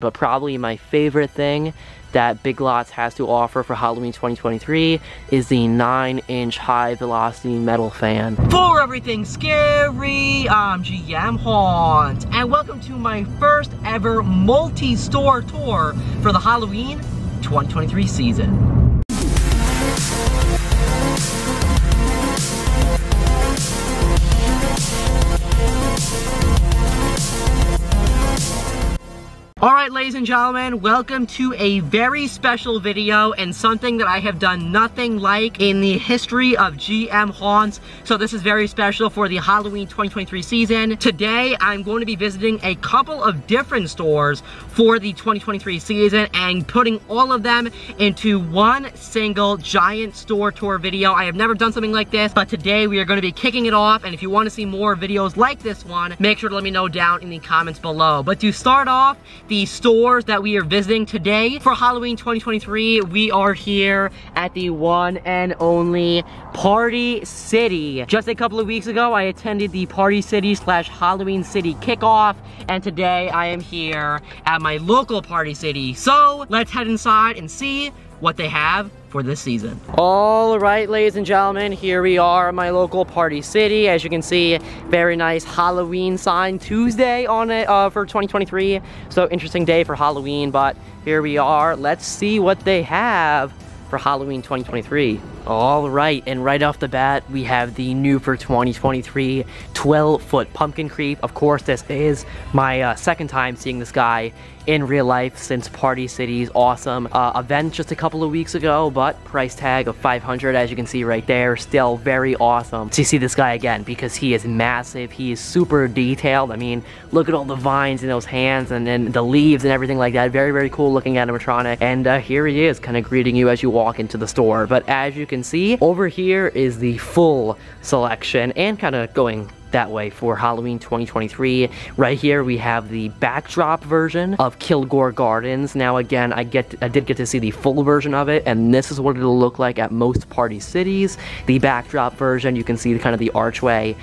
But probably my favorite thing that Big Lots has to offer for Halloween 2023 is the 9-inch high-velocity metal fan. For everything scary, I'm GM Haunt, and welcome to my first ever multi-store tour for the Halloween 2023 season. Alright, ladies and gentlemen, welcome to a very special video and something that I have done nothing like in the history of GM Haunts. So this is very special for the Halloween 2023 season. Today, I'm going to be visiting a couple of different stores for the 2023 season and putting all of them into one single giant store tour video. I have never done something like this, but today we are going to be kicking it off, and if you want to see more videos like this one, make sure to let me know down in the comments below. But to start off, the stores that we are visiting today for Halloween 2023, we are here at the one and only Party City. Just a couple of weeks ago, I attended the Party City / Halloween City kickoff, and today I am here at my local Party City. So let's head inside and see what they have for this season. All right, ladies and gentlemen, here we are at my local Party City. As you can see, very nice Halloween sign, Tuesday on it for 2023. So interesting day for Halloween, but here we are. Let's see what they have for Halloween 2023. All right, and right off the bat, we have the new for 2023 12-foot Pumpkin Creep. Of course, this is my second time seeing this guy in real life since Party City's awesome event just a couple of weeks ago, but price tag of $500, as you can see right there, still very awesome to see this guy again because he is massive, he is super detailed. I mean, look at all the vines in those hands and then the leaves and everything like that. Very, very cool looking animatronic, and here he is kind of greeting you as you walk into the store. But as you can see, over here is the full selection and kind of going that way for Halloween 2023. Right here we have the backdrop version of Kilgore Gardens. Now again, I did get to see the full version of it, and this is what it'll look like at most Party Cities. The backdrop version, you can see the kind of the archway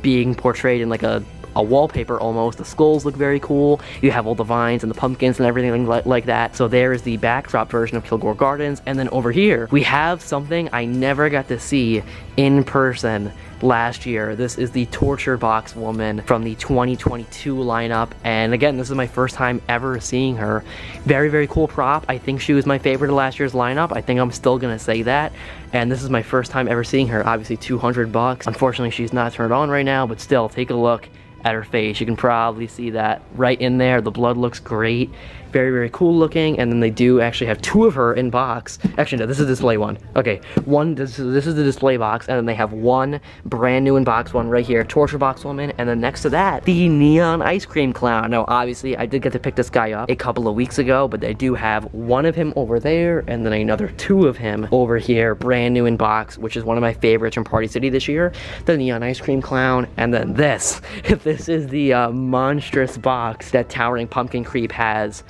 being portrayed in like a wallpaper almost. The skulls look very cool. You have all the vines and the pumpkins and everything like that. So there is the backdrop version of Kilgore Gardens. And then over here, we have something I never got to see in person last year. This is the Torture Box Woman from the 2022 lineup. And again, this is my first time ever seeing her. Very, very cool prop. I think she was my favorite of last year's lineup. I think I'm still gonna say that. And this is my first time ever seeing her. Obviously, $200. Unfortunately, she's not turned on right now, but still, take a look at her face. You can probably see that right in there. The blood looks great. Very, very cool looking. And then they do actually have two of her in box. Actually, no, this is the display one. Okay, this is the display box, and then they have one brand new in box one right here, Torture Box Woman, and then next to that, the Neon Ice Cream Clown. Now, obviously, I did get to pick this guy up a couple of weeks ago, but they do have one of him over there, and then another two of him over here, brand new in box, which is one of my favorites from Party City this year, the Neon Ice Cream Clown, and then this. This is the monstrous box that Towering Pumpkin Creep has.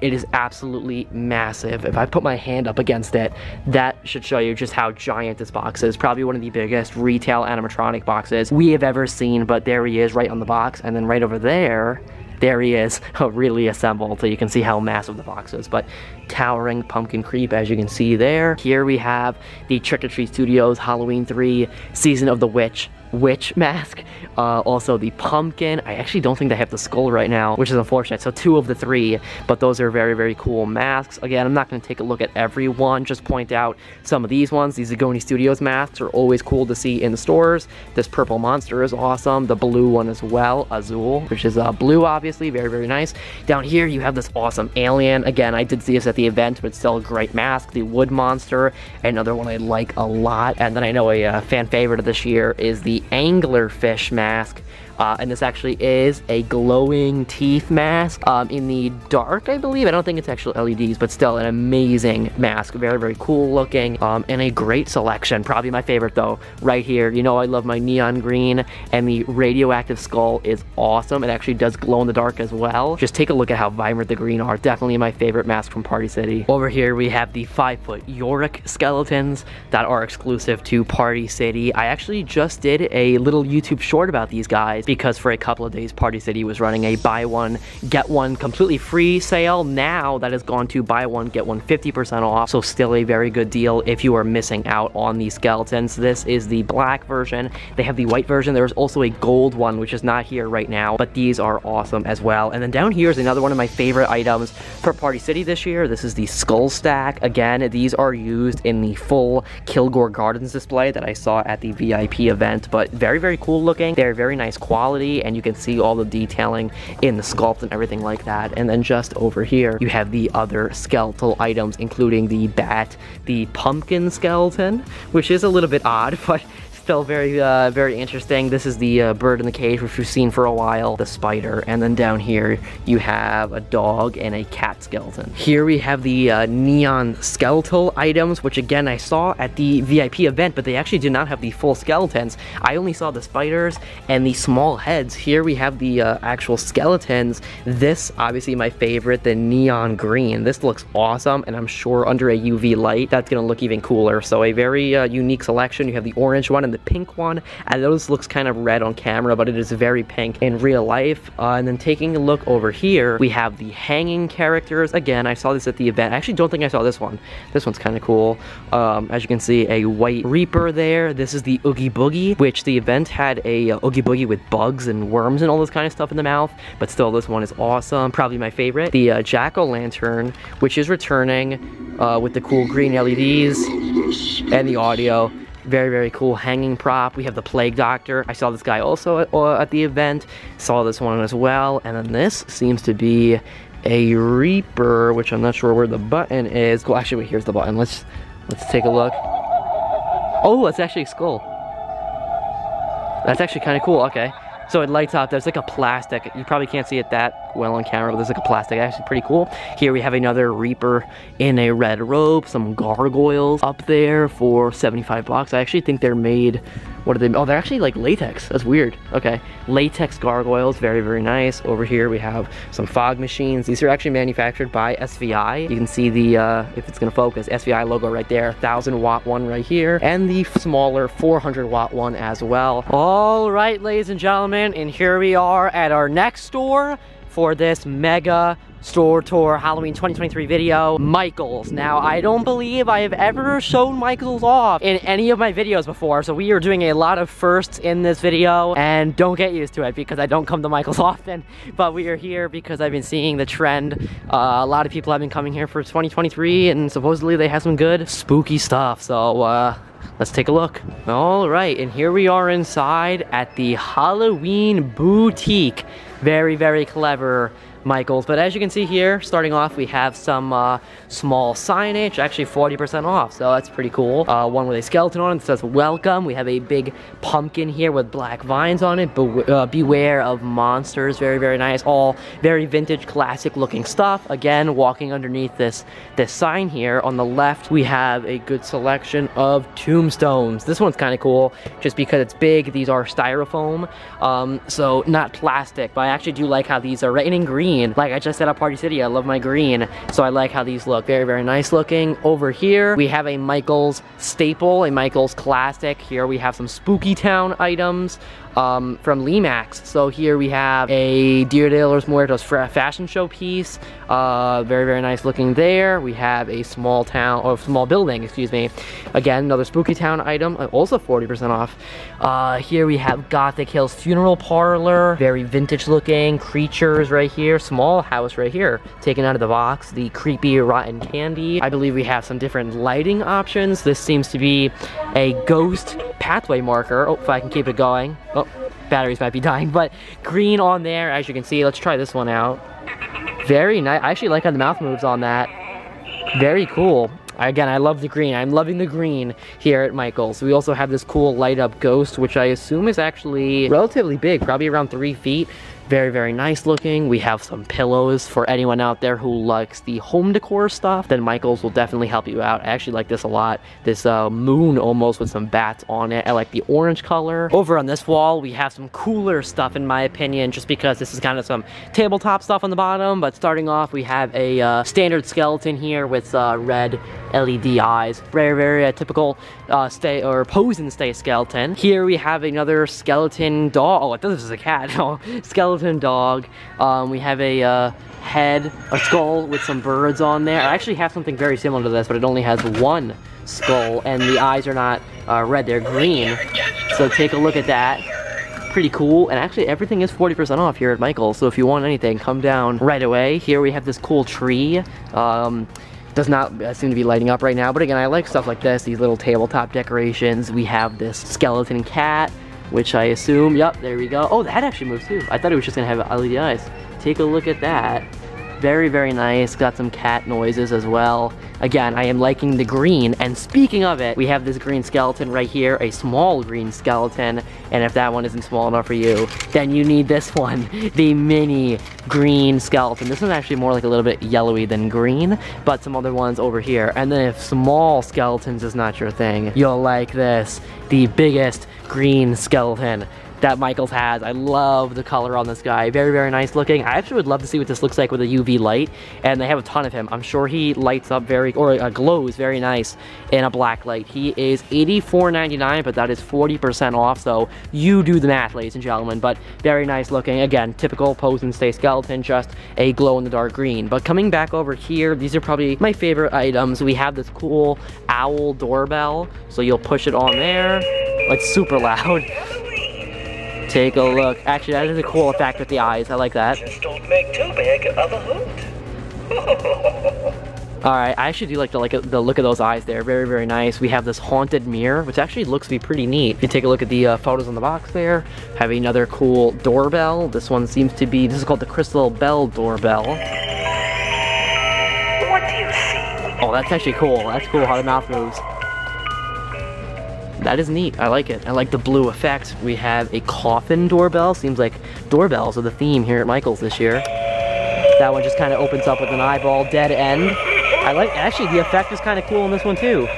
It is absolutely massive. If I put my hand up against it, that should show you just how giant this box is. Probably one of the biggest retail animatronic boxes we have ever seen, but there he is right on the box. And then right over there, there he is, really assembled, so you can see how massive the box is. But Towering Pumpkin Creep, as you can see there. Here we have the Trick or Treat Studios Halloween 3 Season of the Witch mask, also the pumpkin. I actually don't think they have the skull right now, which is unfortunate. So two of the three, but those are very, very cool masks. Again, I'm not going to take a look at every one, just point out some of these ones. These Zagoni Studios masks are always cool to see in the stores. This purple monster is awesome. The blue one as well, Azul, which is blue, obviously. Very, very nice. Down here, you have this awesome alien. Again, I did see this at the event, but still a great mask. The wood monster, another one I like a lot. And then I know a fan favorite of this year is the anglerfish mask, and this actually is a glowing teeth mask in the dark, I believe. I don't think it's actual LEDs, but still an amazing mask. Very, very cool looking, and a great selection. Probably my favorite though, right here. You know I love my neon green, and the radioactive skull is awesome. It actually does glow in the dark as well. Just take a look at how vibrant the green are. Definitely my favorite mask from Party City. Over here we have the 5-foot Yorick skeletons that are exclusive to Party City. I actually just did a little YouTube short about these guys. because for a couple of days, Party City was running a buy one, get one completely free sale. Now that has gone to buy one, get one 50% off. So still a very good deal if you are missing out on these skeletons. This is the black version. They have the white version. There's also a gold one, which is not here right now, but these are awesome as well. And then down here is another one of my favorite items for Party City this year. This is the skull stack. Again, these are used in the full Kilgore Gardens display that I saw at the VIP event, but very, very cool looking. They're very nice quality, and you can see all the detailing in the sculpt and everything like that. And then just over here, you have the other skeletal items, including the bat, the pumpkin skeleton, which is a little bit odd, but still very, very interesting. This is the bird in the cage, which we've seen for a while, the spider, and then down here you have a dog and a cat skeleton. Here we have the neon skeletal items, which again I saw at the VIP event, but they actually did not have the full skeletons. I only saw the spiders and the small heads. Here we have the actual skeletons. This, obviously my favorite, the neon green. This looks awesome, and I'm sure under a UV light, that's gonna look even cooler. So a very unique selection. You have the orange one and the pink one. I know this looks kind of red on camera, but it is very pink in real life. And then taking a look over here, we have the hanging characters. Again, I saw this at the event. I actually don't think I saw this one. This one's kind of cool. As you can see, a white reaper there. This is the Oogie Boogie, which the event had a Oogie Boogie with bugs and worms and all this kind of stuff in the mouth, but still this one is awesome. Probably my favorite. The Jack O' Lantern, which is returning with the cool green LEDs and the audio. Very, very cool hanging prop. We have the plague doctor. I saw this guy also at the event. Saw this one as well. And then this seems to be a reaper, which I'm not sure where the button is. Well, actually, wait, here's the button. Let's take a look. Oh, it's actually a skull. That's actually kind of cool. Okay. So it lights up. There's like a plastic. You probably can't see it that well on camera, but there's like a plastic. Actually pretty cool. Here we have another reaper in a red robe. Some gargoyles up there for $75. I actually think they're made... What are they? Oh, they're actually like latex. That's weird. Okay. Latex gargoyles. Very, very nice. Over here we have some fog machines. These are actually manufactured by SVI. You can see the, if it's going to focus, SVI logo right there. 1,000-watt one right here. And the smaller 400-watt one as well. All right, ladies and gentlemen. And here we are at our next store for this mega store tour Halloween 2023 video, Michaels. Now, I don't believe I have ever shown Michaels off in any of my videos before, so we are doing a lot of firsts in this video, and don't get used to it because I don't come to Michaels often, but we are here because I've been seeing the trend. A lot of people have been coming here for 2023, and supposedly they have some good spooky stuff, so let's take a look. All right, and here we are inside at the Halloween boutique. Very, very clever Michaels. But as you can see here, starting off, we have some small signage, actually 40% off, so that's pretty cool. One with a skeleton on it that says welcome. We have a big pumpkin here with black vines on it. Beware of monsters. Very, very nice. All very vintage, classic looking stuff. Again, walking underneath this sign here. On the left, we have a good selection of tombstones. This one's kind of cool just because it's big. These are styrofoam, so not plastic, but I actually do like how these are written in green. Like I just said at Party City, I love my green, so I like how these look. Very, very nice looking. Over here, we have a Michaels staple, a Michaels classic. Here we have some Spooky Town items from Lemax. So here we have a Dia de los Muertos fashion show piece. Very, very nice looking there. We have a small town, or small building, excuse me. Again, another Spooky Town item, also 40% off. Here we have Gothic Hills Funeral Parlor. Very vintage looking creatures right here. Small house right here, taken out of the box. The creepy rotten candy. I believe we have some different lighting options. This seems to be a ghost pathway marker. Oh, if I can keep it going. Oh, batteries might be dying, but green on there, as you can see. Let's try this one out. Very nice. I actually like how the mouth moves on that. Very cool. Again, I love the green. I'm loving the green here at Michaels. We also have this cool light up ghost, which I assume is actually relatively big, probably around 3 feet. Very, very nice looking. We have some pillows for anyone out there who likes the home decor stuff. Then Michaels will definitely help you out. I actually like this a lot. This moon almost with some bats on it. I like the orange color. Over on this wall, we have some cooler stuff in my opinion, just because this is kind of some tabletop stuff on the bottom. But starting off, we have a standard skeleton here with red LED eyes. Very, very typical stay or pose and stay skeleton. Here we have another skeleton dog. Oh, I thought this was a cat. Oh, skeleton dog. We have a head, a skull with some birds on there. I actually have something very similar to this, but it only has one skull, and the eyes are not red, they're green. So take a look at that. Pretty cool. And actually everything is 40% off here at Michael's, so if you want anything, come down right away. Here we have this cool tree. Does not seem to be lighting up right now, but again, I like stuff like this, these little tabletop decorations. We have this skeleton cat, which I assume, yep, there we go. Oh, the head actually moves too. I thought it was just gonna have LED eyes. Take a look at that. Very, very nice. Got some cat noises as well. Again, I am liking the green. And speaking of it, we have this green skeleton right here, a small green skeleton. And if that one isn't small enough for you, then you need this one, the mini green skeleton. This one's actually more like a little bit yellowy than green, but some other ones over here. And then if small skeletons is not your thing, you'll like this, the biggest green skeleton that Michaels has. I love the color on this guy. Very, very nice looking. I actually would love to see what this looks like with a UV light, and they have a ton of him. I'm sure he lights up very, or glows very nice in a black light. He is $84.99, but that is 40% off, so you do the math, ladies and gentlemen. But very nice looking. Again, typical pose and stay skeleton, just a glow in the dark green. But coming back over here, these are probably my favorite items. We have this cool owl doorbell, so you'll push it on there. It's super loud. Take a look. Actually, that is a cool effect with the eyes. I like that. Just don't make too big of a hoot. Alright, I actually do like the look of those eyes there. Very, very nice. We have this haunted mirror, which actually looks to be pretty neat. If you take a look at the photos on the box there, have another cool doorbell. This one seems to be, this is called the Crystal Bell doorbell. What do you see? Oh, that's actually cool. That's cool how the mouth moves. That is neat. I like it. I like the blue effect. We have a coffin doorbell. Seems like doorbells are the theme here at Michael's this year. That one just kind of opens up with an eyeball dead end. I like, actually the effect is kind of cool in this one too.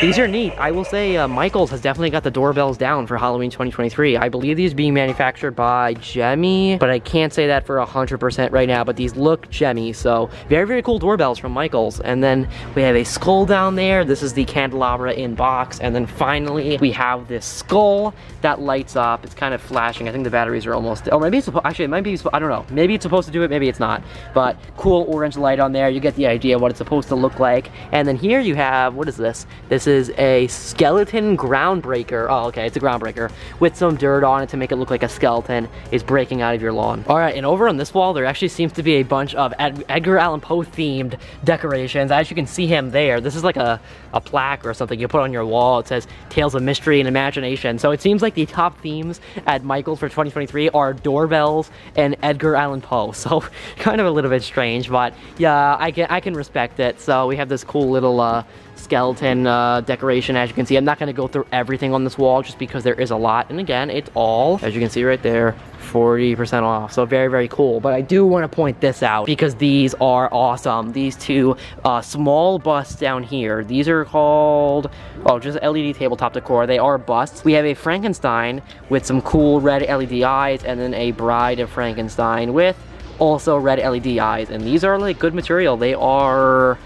These are neat. I will say Michaels has definitely got the doorbells down for Halloween 2023. I believe these are being manufactured by Gemmy, but I can't say that for 100% right now, but these look Gemmy. So very, very cool doorbells from Michaels. And then we have a skull down there. This is the candelabra in box. And then finally we have this skull that lights up. It's kind of flashing. I think the batteries are almost, oh, maybe it's, actually it might be, I don't know. Maybe it's supposed to do it, maybe it's not. But cool orange light on there. You get the idea what it's supposed to look like. And then here you have, what is this? This is a skeleton groundbreaker. Oh, okay, it's a groundbreaker with some dirt on it to make it look like a skeleton is breaking out of your lawn. All right, and over on this wall, there actually seems to be a bunch of Edgar Allan Poe themed decorations. As you can see him there, this is like a plaque or something you put on your wall. It says Tales of Mystery and Imagination. So it seems like the top themes at Michael's for 2023 are doorbells and Edgar Allan Poe. So kind of a little bit strange, but yeah, I can respect it. So we have this cool little skeleton decoration. As you can see, I'm not going to go through everything on this wall just because there is a lot, and again, it's all, as you can see right there, 40% off, so very, very cool. But I do want to point this out because these are awesome. These two small busts down here, these are called, oh, just LED tabletop decor. They are busts. We have a Frankenstein with some cool red LED eyes, and then a Bride of Frankenstein with also red LED eyes, and these are like good material. They are,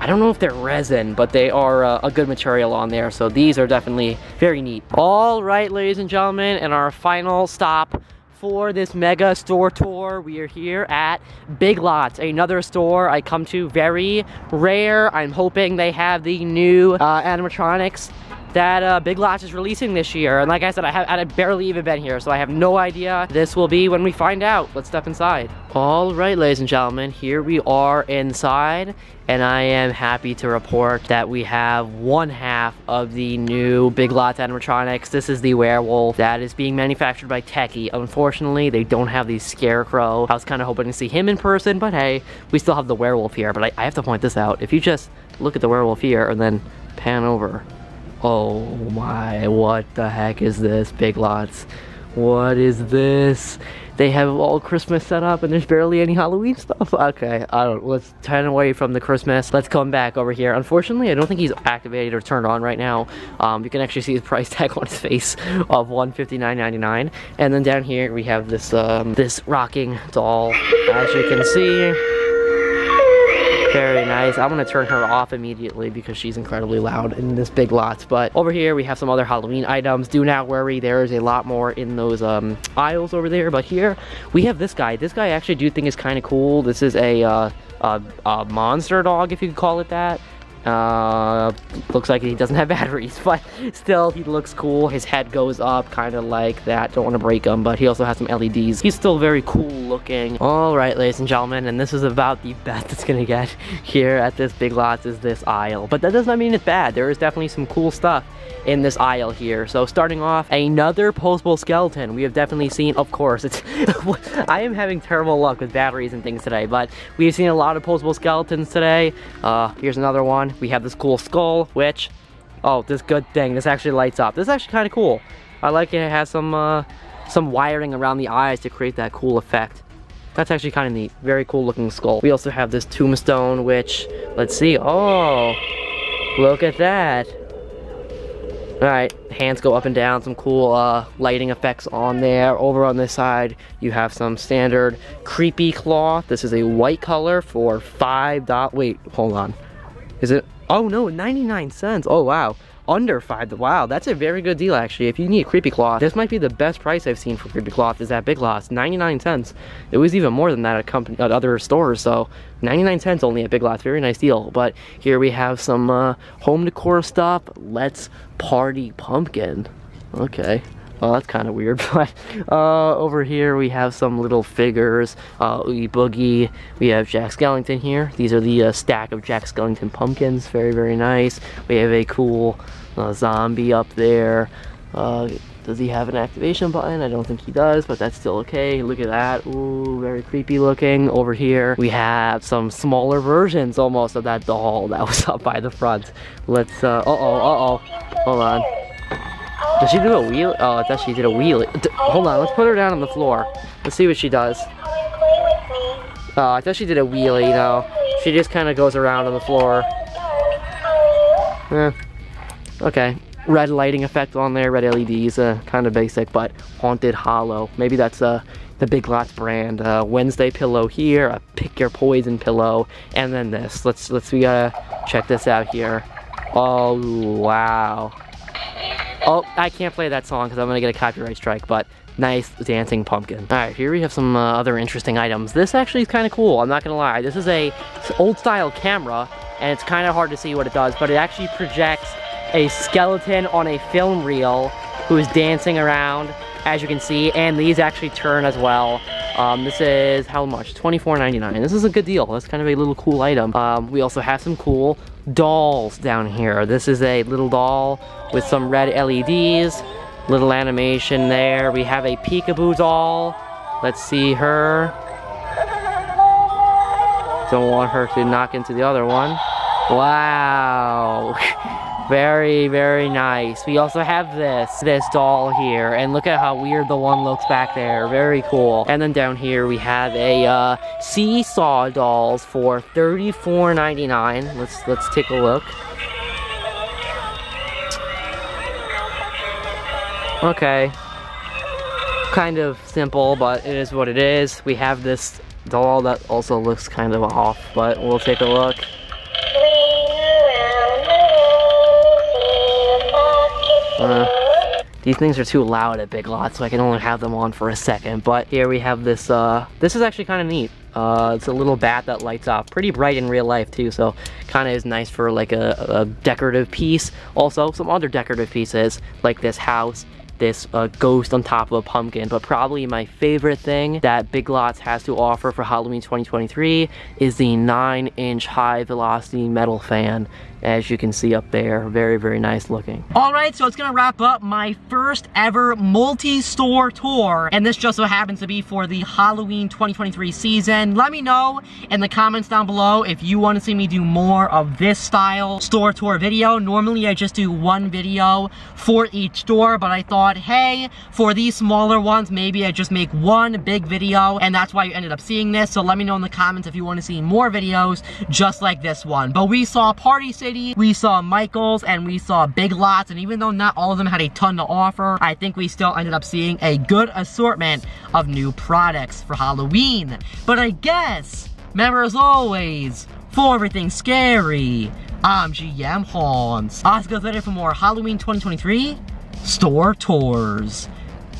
I don't know if they're resin, but they are a good material on there, so these are definitely very neat. All right, ladies and gentlemen, and our final stop for this mega store tour, we are here at Big Lots, another store I come to very rare. I'm hoping they have the new animatronics that Big Lots is releasing this year. And like I said, I've barely even been here, so I have no idea. This will be when we find out. Let's step inside. All right, ladies and gentlemen, here we are inside, and I am happy to report that we have one half of the new Big Lots animatronics. This is the werewolf that is being manufactured by Techie. Unfortunately, they don't have the scarecrow. I was kind of hoping to see him in person, but hey, we still have the werewolf here. But I have to point this out. If you just look at the werewolf here and then pan over, oh my, what the heck is this? Big Lots What is this? They have all Christmas set up and there's barely any Halloween stuff. Okay, I don't, let's turn away from the Christmas. Let's come back over here. Unfortunately, I don't think he's activated or turned on right now. You can actually see his price tag on his face of $159.99. And then down here we have this this rocking doll, as you can see. Very nice. I'm gonna turn her off immediately because she's incredibly loud in this Big Lots. But over here we have some other Halloween items. Do not worry, there is a lot more in those aisles over there. But here we have this guy. This guy I actually do think is kind of cool. This is a monster dog, if you could call it that. Looks like he doesn't have batteries, but still he looks cool. His head goes up kind of like that. Don't want to break him, but he also has some LEDs. He's still very cool looking. All right, ladies and gentlemen, and this is about the best it's gonna get here at this Big Lots, is this aisle. But that does not mean it's bad. There is definitely some cool stuff in this aisle here. So starting off, another posable skeleton. We have definitely seen, of course, it's I am having terrible luck with batteries and things today, but we've seen a lot of posable skeletons today. Here's another one. We have this cool skull, which, oh, this good thing, this actually lights up. This is actually kind of cool. I like it. It has some wiring around the eyes to create that cool effect. That's actually kind of neat. Very cool looking skull. We also have this tombstone, which, let's see. Oh, look at that. All right, hands go up and down, some cool lighting effects on there. Over on this side, you have some standard creepy cloth. This is a white color for $5. Wait, hold on. Is it? Oh no, 99 cents. Oh wow, under $5. Wow, that's a very good deal actually. If you need creepy cloth, this might be the best price I've seen for creepy cloth. Is at Big Lots, 99 cents. It was even more than that at other stores. So 99 cents only at Big Lots. Very nice deal. But here we have some home decor stuff. Let's Party Pumpkin. Okay. Well, that's kind of weird, but over here we have some little figures. Oogie Boogie, we have Jack Skellington here. These are the stack of Jack Skellington pumpkins. Very, very nice. We have a cool zombie up there. Does he have an activation button? I don't think he does, but that's still okay. Look at that. Ooh, very creepy looking. Over here, we have some smaller versions almost of that doll that was up by the front. Let's, hold on. Does she do a wheel? Oh, I thought she did a wheelie. Hold on, let's put her down on the floor. Let's see what she does. Oh, I thought she did a wheelie, though. She just kind of goes around on the floor. Eh. Okay. Red lighting effect on there, red LEDs, kind of basic, but Haunted Hollow. Maybe that's the Big Lots brand. Wednesday pillow here, a pick your poison pillow, and then this. We gotta check this out here. Oh, wow. Oh, I can't play that song because I'm gonna get a copyright strike, but nice dancing pumpkin. All right, here we have some other interesting items. This actually is kind of cool, I'm not gonna lie. This is a old style camera and it's kind of hard to see what it does, but it actually projects a skeleton on a film reel who is dancing around, as you can see, and these actually turn as well. This is, how much? $24.99. This is a good deal. That's kind of a little cool item. We also have some cool dolls down here. This is a little doll with some red LEDs. Little animation there. We have a peekaboo doll. Let's see her. Don't want her to knock into the other one. Wow. Very, very nice. We also have this doll here, and look at how weird the one looks back there. Very cool. And then down here we have a seesaw dolls for $34.99. Let's take a look. Okay. Kind of simple, but it is what it is. We have this doll that also looks kind of off, but we'll take a look. These things are too loud at Big Lots, so I can only have them on for a second. But here we have this, this is actually kind of neat. It's a little bat that lights up. Pretty bright in real life too, so kind of is nice for like a decorative piece. Also, some other decorative pieces, like this house, this ghost on top of a pumpkin. But probably my favorite thing that Big Lots has to offer for Halloween 2023 is the 9-inch high velocity metal fan. As you can see up there, very, very nice looking. All right, so it's gonna wrap up my first ever multi-store tour, and this just so happens to be for the Halloween 2023 season. Let me know in the comments down below if you wanna see me do more of this style store tour video. Normally I just do one video for each store, but I thought But hey, for these smaller ones, maybe I just make one big video, and that's why you ended up seeing this. So let me know in the comments if you want to see more videos just like this one. But we saw Party City, we saw Michaels, and we saw Big Lots, and even though not all of them had a ton to offer, I think we still ended up seeing a good assortment of new products for Halloween. But I guess, remember as always, for everything scary, I'm GM Haunt. I'll see you guys later for more Halloween 2023 store tours.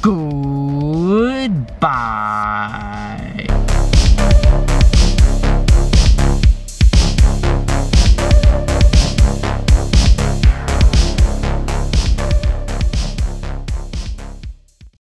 Goodbye.